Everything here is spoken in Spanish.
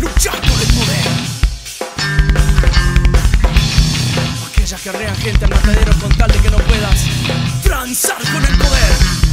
Luchar por el poder. Aquellas que arrean gente al matadero con tal de que no puedas transar con el poder.